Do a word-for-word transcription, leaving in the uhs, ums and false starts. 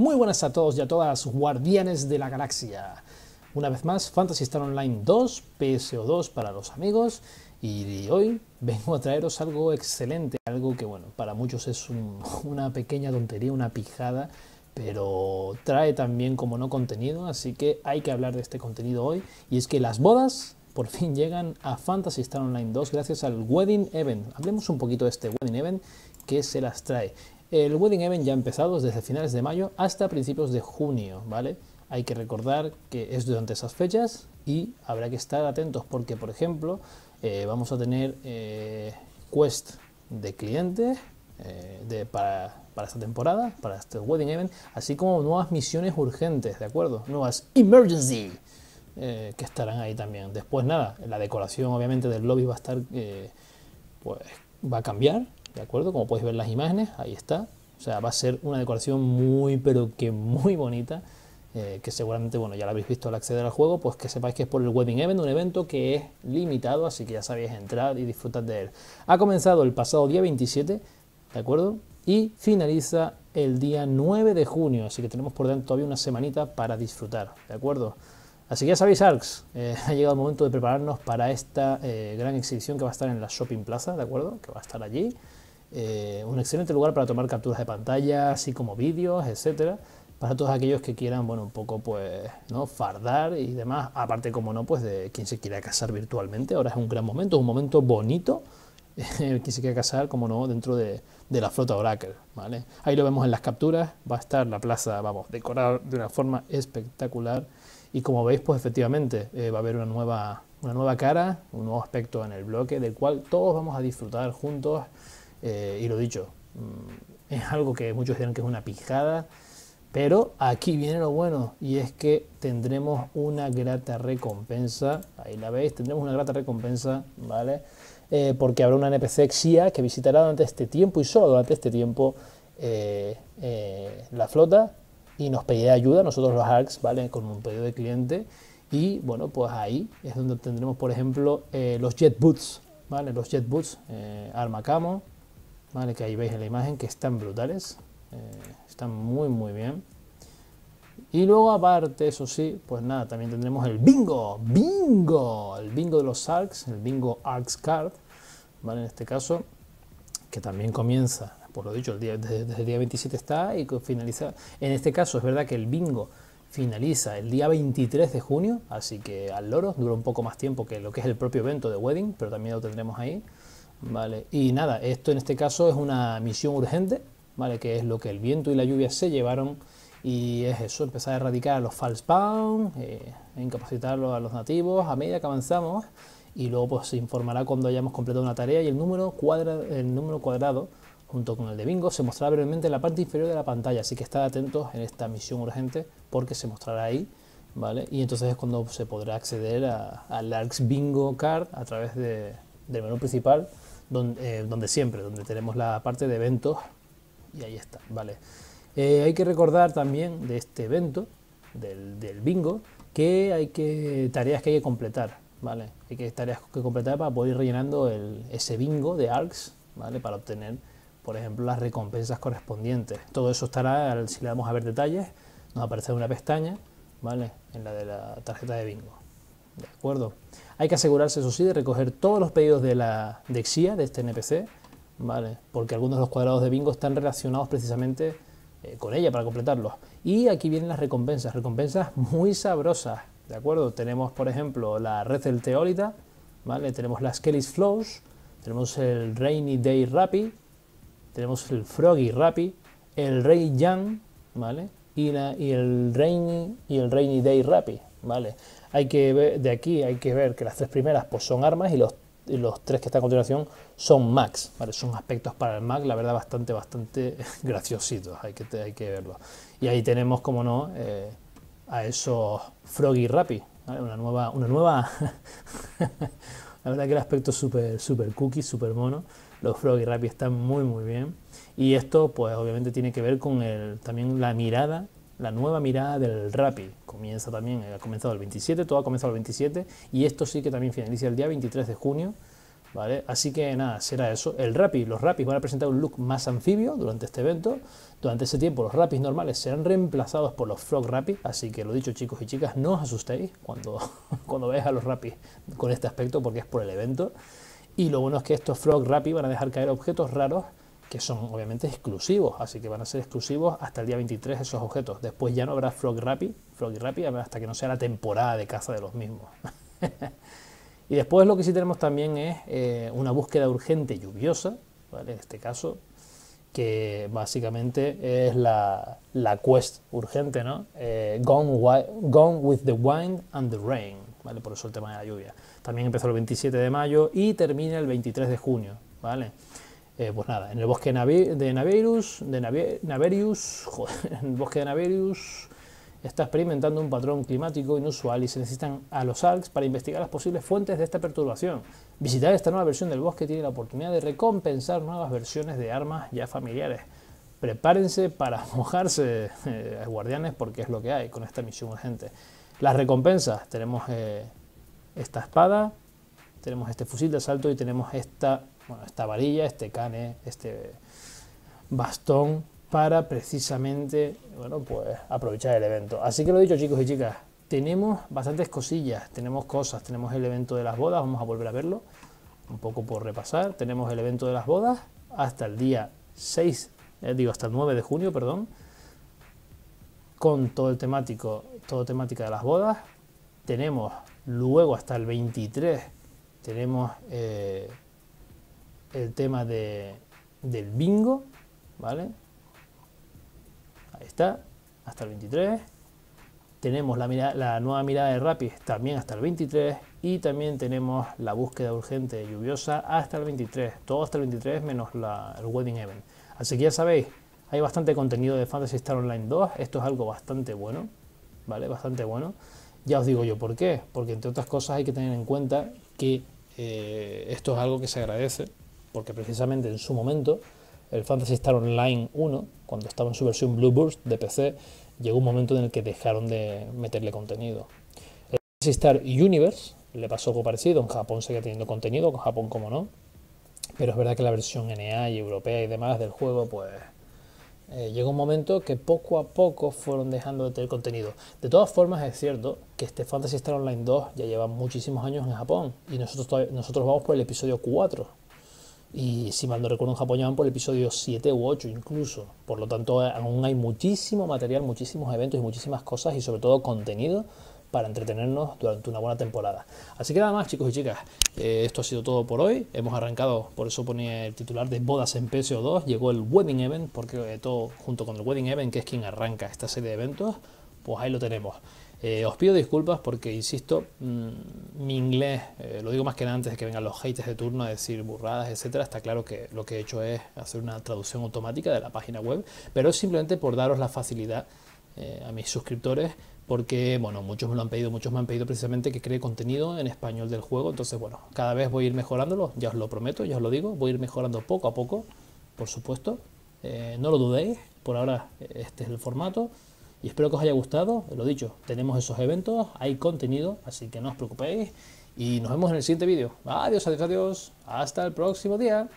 Muy buenas a todos y a todas, guardianes de la galaxia. Una vez más, Phantasy Star Online dos, P S O dos para los amigos. Y hoy vengo a traeros algo excelente, algo que, bueno, para muchos es un, una pequeña tontería, una pijada, pero trae también, como no, contenido, así que hay que hablar de este contenido hoy. Y es que las bodas por fin llegan a Phantasy Star Online dos gracias al Wedding Event. Hablemos un poquito de este Wedding Event que se las trae. El Wedding Event ya ha empezado desde finales de mayo hasta principios de junio, ¿vale? Hay que recordar que es durante esas fechas y habrá que estar atentos porque, por ejemplo, eh, vamos a tener eh, quest de cliente eh, de, para, para esta temporada, para este Wedding Event, así como nuevas misiones urgentes, ¿de acuerdo? Nuevas Emergency eh, que estarán ahí también. Después, nada, la decoración obviamente del lobby va a estar, eh, pues, va a cambiar, ¿de acuerdo? Como podéis ver las imágenes, ahí está. O sea, va a ser una decoración muy, pero que muy bonita. Eh, que seguramente, bueno, ya lo habréis visto al acceder al juego, pues que sepáis que es por el Wedding Event, un evento que es limitado, así que ya sabéis, entrar y disfrutar de él. Ha comenzado el pasado día veintisiete, ¿de acuerdo? Y finaliza el día nueve de junio, así que tenemos por dentro todavía una semanita para disfrutar, ¿de acuerdo? Así que ya sabéis, ARKS, eh, ha llegado el momento de prepararnos para esta eh, gran exhibición que va a estar en la Shopping Plaza, ¿de acuerdo? Que va a estar allí. Eh, un excelente lugar para tomar capturas de pantalla, así como vídeos, etcétera, para todos aquellos que quieran, bueno, un poco, pues, ¿no?, fardar y demás. Aparte, como no, pues, de quien se quiera casar virtualmente. Ahora es un gran momento, un momento bonito, el que se quiera casar, como no, dentro de, de la flota Oracle, ¿vale? Ahí lo vemos en las capturas, va a estar la plaza, vamos, decorada de una forma espectacular. Y como veis, pues, efectivamente, eh, va a haber una nueva, una nueva cara, un nuevo aspecto en el bloque, del cual todos vamos a disfrutar juntos. Eh, y lo dicho, es algo que muchos dirán que es una pijada, pero aquí viene lo bueno, y es que tendremos una grata recompensa. Ahí la veis, tendremos una grata recompensa, ¿vale? Eh, porque habrá una N P C X I A que visitará durante este tiempo, y solo durante este tiempo, eh, eh, la flota, y nos pedirá ayuda, nosotros los ARKS, ¿vale? Con un pedido de cliente. Y bueno, pues ahí es donde tendremos, por ejemplo, eh, los Jet Boots, ¿vale? Los Jet Boots, eh, Arma Camo, ¿vale? Que ahí veis en la imagen, que están brutales. Eh, están muy muy bien. Y luego, aparte, eso sí, pues nada, también tendremos el bingo bingo el bingo de los ARKS, el bingo ARKS Card, vale, en este caso, que también comienza, por lo dicho, el día, desde, desde el día veintisiete está, y finaliza. En este caso es verdad que el bingo finaliza el día veintitrés de junio, así que al loro, dura un poco más tiempo que lo que es el propio evento de Wedding, pero también lo tendremos ahí, vale. Y nada, esto en este caso es una misión urgente, ¿vale? Que es lo que el viento y la lluvia se llevaron, y es eso, empezar a erradicar a los Falspawn, eh, incapacitarlos a los nativos a medida que avanzamos, y luego, pues, se informará cuando hayamos completado una tarea, y el número, cuadra, el número cuadrado junto con el de bingo se mostrará brevemente en la parte inferior de la pantalla, así que estad atentos en esta misión urgente porque se mostrará ahí, ¿vale? Y entonces es cuando se podrá acceder al ARKS Bingo Card a través de, del menú principal, donde, eh, donde siempre, donde tenemos la parte de eventos. Y ahí está, vale. Eh, hay que recordar también de este evento, del, del bingo, que hay que tareas que hay que completar, ¿vale? Hay que tareas que completar para poder ir rellenando el, ese bingo de ARKS, ¿vale? Para obtener, por ejemplo, las recompensas correspondientes. Todo eso estará, si le damos a ver detalles, nos aparece una pestaña, ¿vale? En la de la tarjeta de bingo, ¿de acuerdo? Hay que asegurarse, eso sí, de recoger todos los pedidos de la de X I A, de este N P C, ¿vale? Porque algunos de los cuadrados de bingo están relacionados precisamente eh, con ella para completarlos. Y aquí vienen las recompensas, recompensas muy sabrosas, ¿de acuerdo? Tenemos, por ejemplo, la red del Teolita, ¿vale? Tenemos las Kelly's Flows, tenemos el Rainy Day Rappy, tenemos el Froggy Rappy, el Ray Yung, ¿vale? Y, la, y, el Rainy, y el Rainy Day Rappy, ¿vale? Hay que ver, de aquí hay que ver que las tres primeras, pues, son armas, y los Y los tres que están a continuación son mags, ¿vale? Son aspectos para el mag, la verdad, bastante, bastante graciositos, hay que, hay que verlo. Y ahí tenemos, como no, eh, a esos Froggy Rappy, ¿vale? Una nueva, una nueva la verdad que el aspecto es súper, súper cookie, súper mono. Los Froggy Rappy están muy, muy bien. Y esto, pues, obviamente tiene que ver con el, también la mirada, la nueva mirada del Rappy. Comienza también, ha comenzado el veintisiete, todo ha comenzado el veintisiete, y esto sí que también finaliza el día veintitrés de junio, ¿Vale? Así que nada, será eso. El Rappy, los Rappys van a presentar un look más anfibio durante este evento. Durante ese tiempo los Rappys normales serán reemplazados por los Frog Rappy. Así que lo dicho, chicos y chicas, no os asustéis cuando, cuando veáis a los Rappys con este aspecto, porque es por el evento. Y lo bueno es que estos Frog Rappy van a dejar caer objetos raros que son obviamente exclusivos. Así que van a ser exclusivos hasta el día veintitrés esos objetos. Después ya no habrá Frog Rappy, Froggy Rappy, hasta que no sea la temporada de caza de los mismos. Y después lo que sí tenemos también es eh, una búsqueda urgente lluviosa, ¿vale? En este caso, que básicamente es la, la quest urgente, ¿no? Eh, gone, gone with the Wind and the Rain, ¿vale? Por eso el tema de la lluvia. También empezó el veintisiete de mayo y termina el veintitrés de junio, ¿vale? Eh, pues nada, en el bosque de Naberius, de Nabe, Naberius, joder, en el bosque de Naberius... está experimentando un patrón climático inusual y se necesitan a los ARKS para investigar las posibles fuentes de esta perturbación. Visitar esta nueva versión del bosque tiene la oportunidad de recompensar nuevas versiones de armas ya familiares. Prepárense para mojarse, eh, guardianes, porque es lo que hay con esta misión urgente. Las recompensas, tenemos eh, esta espada, tenemos este fusil de asalto y tenemos esta, bueno, esta varilla, este cane, este bastón, para precisamente, bueno, pues aprovechar el evento. Así que lo dicho, chicos y chicas, tenemos bastantes cosillas, tenemos cosas, tenemos el evento de las bodas, vamos a volver a verlo, un poco por repasar, tenemos el evento de las bodas hasta el día seis, eh, digo, hasta el nueve de junio, perdón, con todo el temático, todo temática de las bodas. Tenemos luego hasta el veintitrés, tenemos eh, el tema de, del bingo, ¿vale? Ahí está, hasta el veintitrés. Tenemos la, mirada, la nueva mirada de Rappy también hasta el veintitrés. Y también tenemos la búsqueda urgente lluviosa hasta el veintitrés. Todo hasta el veintitrés menos la, el Wedding Event. Así que ya sabéis, hay bastante contenido de Phantasy Star Online dos. Esto es algo bastante bueno, ¿vale? Bastante bueno. Ya os digo yo por qué. Porque entre otras cosas hay que tener en cuenta que eh, esto es algo que se agradece. Porque precisamente en su momento... el Phantasy Star Online uno, cuando estaba en su versión Blue Burst de P C, llegó un momento en el que dejaron de meterle contenido. El Phantasy Star Universe le pasó algo parecido, en Japón seguía teniendo contenido, con Japón como no, pero es verdad que la versión N A y europea y demás del juego, pues eh, llegó un momento que poco a poco fueron dejando de tener contenido. De todas formas es cierto que este Phantasy Star Online dos ya lleva muchísimos años en Japón y nosotros, nosotros vamos por el episodio cuatro. Y si mal no recuerdo, en Japón ya van por el episodio siete u ocho incluso. Por lo tanto, aún hay muchísimo material, muchísimos eventos y muchísimas cosas y sobre todo contenido para entretenernos durante una buena temporada. Así que nada más, chicos y chicas, eh, esto ha sido todo por hoy. Hemos arrancado, por eso ponía el titular de bodas en P S O dos. Llegó el Wedding Event, porque eh, todo junto con el Wedding Event, que es quien arranca esta serie de eventos, pues ahí lo tenemos. Eh, os pido disculpas porque, insisto, mmm, mi inglés, eh, lo digo más que nada antes de que vengan los haters de turno a decir burradas, etcétera. Está claro que lo que he hecho es hacer una traducción automática de la página web, pero es simplemente por daros la facilidad eh, a mis suscriptores, porque, bueno, muchos me lo han pedido, muchos me han pedido precisamente que cree contenido en español del juego. Entonces, bueno, cada vez voy a ir mejorándolo, ya os lo prometo, ya os lo digo, voy a ir mejorando poco a poco, por supuesto. Eh, no lo dudéis, por ahora este es el formato. Y espero que os haya gustado, lo dicho, tenemos esos eventos, hay contenido, así que no os preocupéis. Y nos vemos en el siguiente vídeo. Adiós, adiós, adiós. Hasta el próximo día.